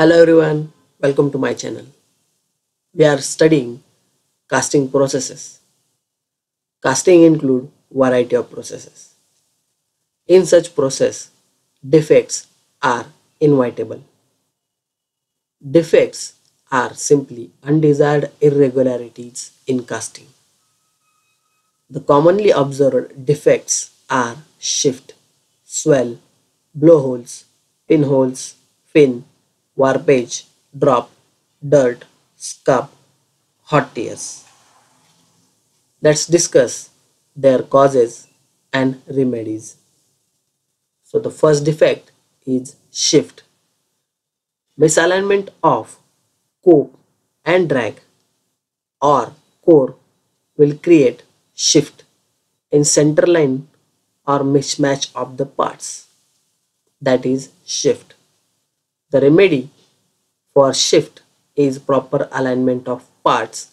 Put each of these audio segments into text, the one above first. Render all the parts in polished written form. Hello everyone, welcome to my channel. We are studying casting processes. Casting include variety of processes. In such process, defects are inevitable. Defects are simply undesired irregularities in casting. The commonly observed defects are shift, swell, blowholes, pinholes, fin, warpage, drop, dirt, scuff, hot tears. Let's discuss their causes and remedies. So the first defect is shift. Misalignment of cope and drag or core will create shift in center line or mismatch of the parts. That is shift. The remedy for shift is proper alignment of parts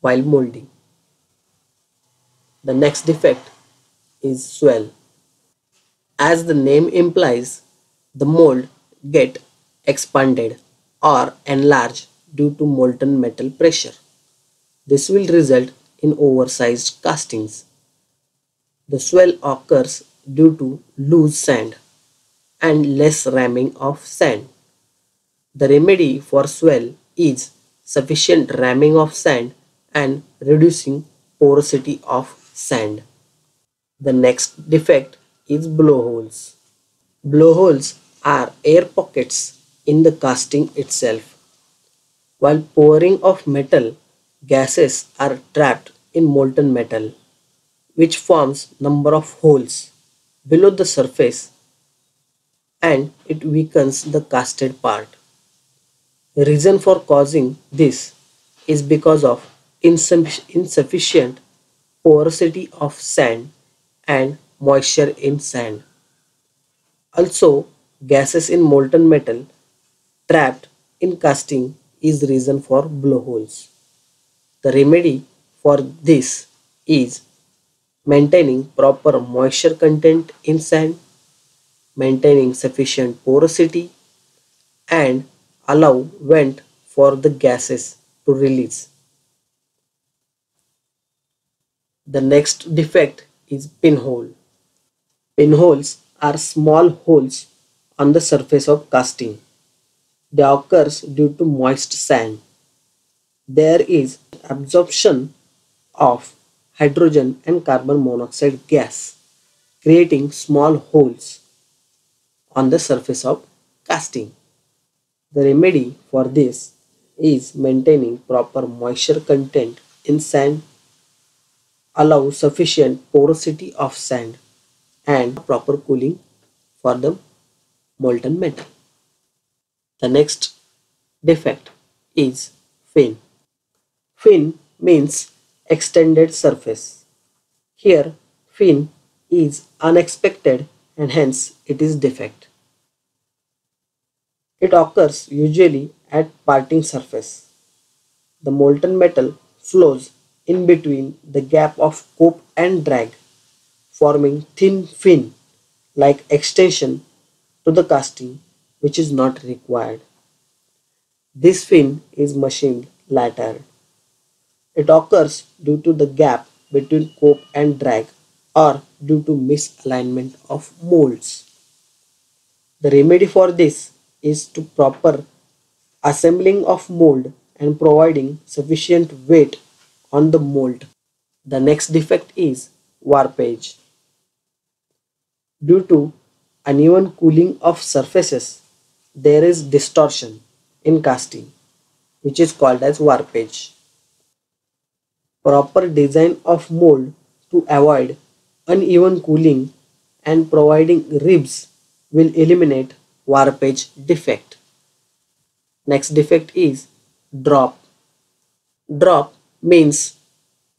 while molding. The next defect is swell. As the name implies, the mold gets expanded or enlarged due to molten metal pressure. This will result in oversized castings. The swell occurs due to loose sand and less ramming of sand. The remedy for swell is sufficient ramming of sand and reducing porosity of sand. The next defect is blowholes. Blowholes are air pockets in the casting itself. While pouring of metal, gases are trapped in molten metal, which forms number of holes below the surface and it weakens the casted part. The reason for causing this is because of insufficient porosity of sand and moisture in sand. Also, gases in molten metal trapped in casting is reason for blowholes. The remedy for this is maintaining proper moisture content in sand, maintaining sufficient porosity, and allow vent for the gases to release. The next defect is pinhole. Pinholes are small holes on the surface of casting. They occur due to moist sand. There is absorption of hydrogen and carbon monoxide gas, creating small holes on the surface of casting. The remedy for this is maintaining proper moisture content in sand, allow sufficient porosity of sand and proper cooling for the molten metal. The next defect is fin. Fin means extended surface. Here fin is unexpected and hence it is defect. It occurs usually at parting surface. The molten metal flows in between the gap of cope and drag, forming thin fin like extension to the casting which is not required. This fin is machined later. It occurs due to the gap between cope and drag or due to misalignment of molds. The remedy for this is to proper assembling of mold and providing sufficient weight on the mold. The next defect is warpage. Due to uneven cooling of surfaces, there is distortion in casting, which is called as warpage. Proper design of mold to avoid uneven cooling and providing ribs will eliminate warpage defect. Next defect is drop. Drop means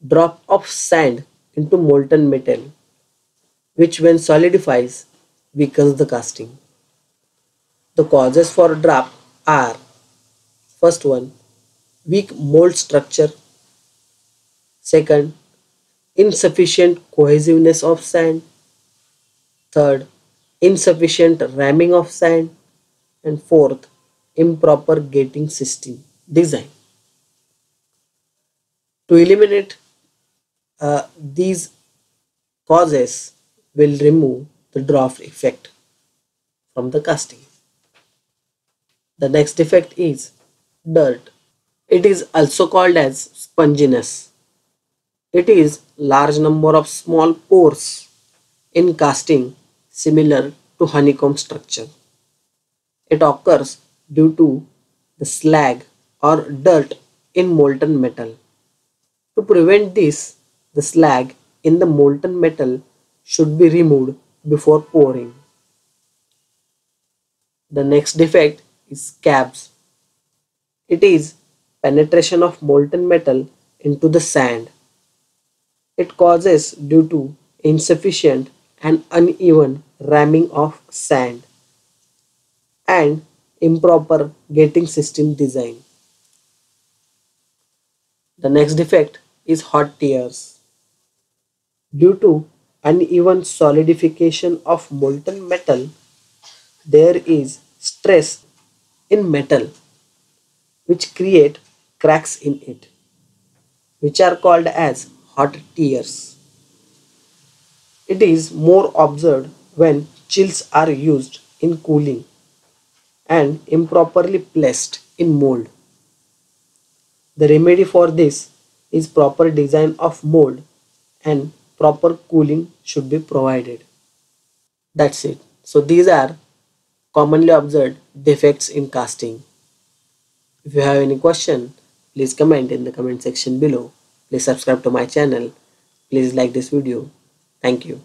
drop of sand into molten metal, which when solidifies weakens the casting. The causes for drop are: first one, weak mold structure; second, insufficient cohesiveness of sand; third, insufficient ramming of sand; and fourth, improper gating system design. To eliminate these causes, will remove the draft effect from the casting. The next effect is dirt. It is also called as sponginess. It is large number of small pores in casting similar to honeycomb structure. It occurs due to the slag or dirt in molten metal. To prevent this, the slag in the molten metal should be removed before pouring. The next defect is scabs. It is penetration of molten metal into the sand. It causes due to insufficient and uneven ramming of sand and improper gating system design. The next defect is hot tears. Due to uneven solidification of molten metal, there is stress in metal which create cracks in it, which are called as hot tears. It is more observed when chills are used in cooling and improperly placed in mold. The remedy for this is proper design of mold and proper cooling should be provided. That's it. So these are commonly observed defects in casting. If you have any question, please comment in the comment section below. Please subscribe to my channel. Please like this video. Thank you.